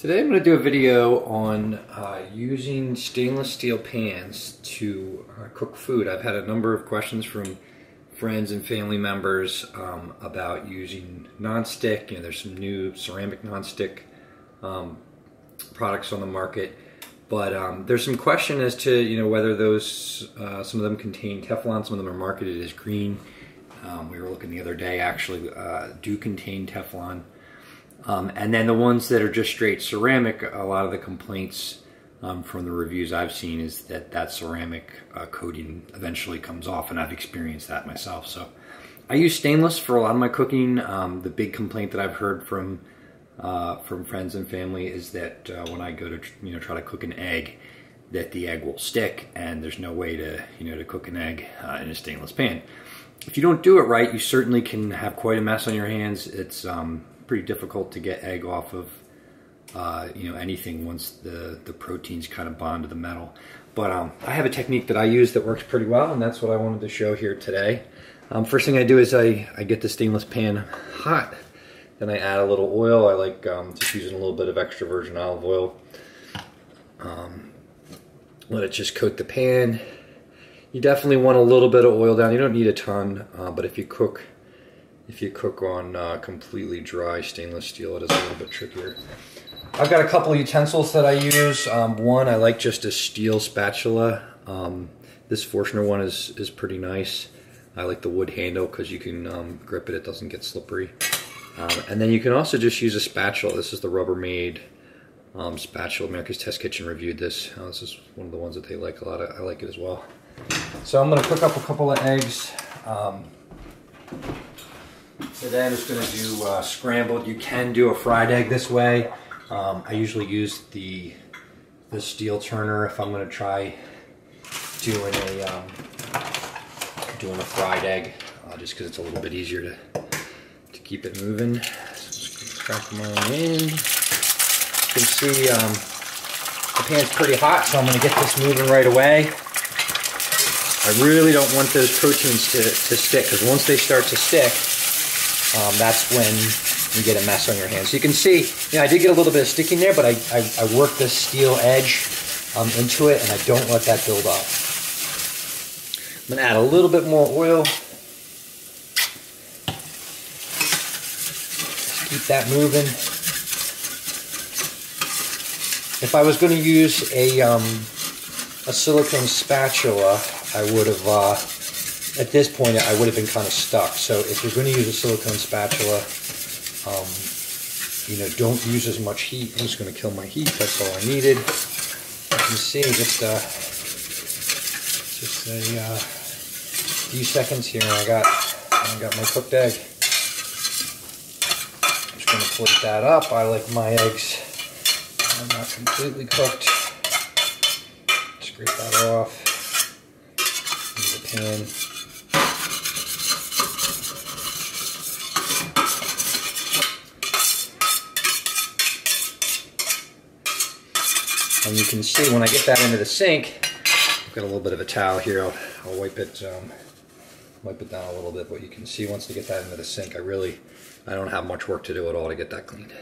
Today I'm going to do a video on using stainless steel pans to cook food. I've had a number of questions from friends and family members about using nonstick. You know, there's some new ceramic nonstick products on the market, but there's some question as to whether those some of them contain Teflon. Some of them are marketed as green. We were looking the other day, actually, do contain Teflon. And then the ones that are just straight ceramic, a lot of the complaints from the reviews I've seen is that ceramic coating eventually comes off, and I've experienced that myself. So I use stainless for a lot of my cooking. The big complaint that I've heard from friends and family is that when I go to try to cook an egg, that the egg will stick, and there's no way to to cook an egg in a stainless pan. If you don't do it right, you certainly can have quite a mess on your hands. It's pretty difficult to get egg off of anything once the proteins kind of bond to the metal. But I have a technique that I use that works pretty well, and that's what I wanted to show here today. First thing I do is I get the stainless pan hot. Then I add a little oil. I like just using a little bit of extra virgin olive oil. Let it just coat the pan. You definitely want a little bit of oil down. You don't need a ton, but if you cook on completely dry stainless steel, it is a little bit trickier. I've got a couple of utensils that I use. One, I like just a steel spatula. This Fortner one is pretty nice. I like the wood handle because you can grip it, it doesn't get slippery. And then you can also just use a spatula. This is the Rubbermaid spatula. America's Test Kitchen reviewed this. This is one of the ones that they like a lot. I like it as well. So I'm gonna cook up a couple of eggs. Today I'm just going to do scrambled. You can do a fried egg this way. I usually use the steel turner if I'm going to try doing a fried egg, just because it's a little bit easier to keep it moving. So just crack mine in. You can see the pan's pretty hot, so I'm going to get this moving right away. I really don't want those proteins to stick, because once they start to stick, that's when you get a mess on your hands. So you can see, I did get a little bit of sticking there, but I worked this steel edge into it, and I don't let that build up. I'm gonna add a little bit more oil. Just keep that moving. If I was gonna use a silicone spatula, I would have, at this point, I would have been kind of stuck. So if you're going to use a silicone spatula, don't use as much heat. I'm just going to kill my heat. That's all I needed. You can see just a few seconds here, and I got my cooked egg. I'm just going to flip that up. I like my eggs not completely cooked. Scrape that off. Use the pan. And you can see when I get that into the sink, I've got a little bit of a towel here. I'll wipe it down a little bit, but you can see once I get that into the sink, I don't have much work to do at all to get that cleaned.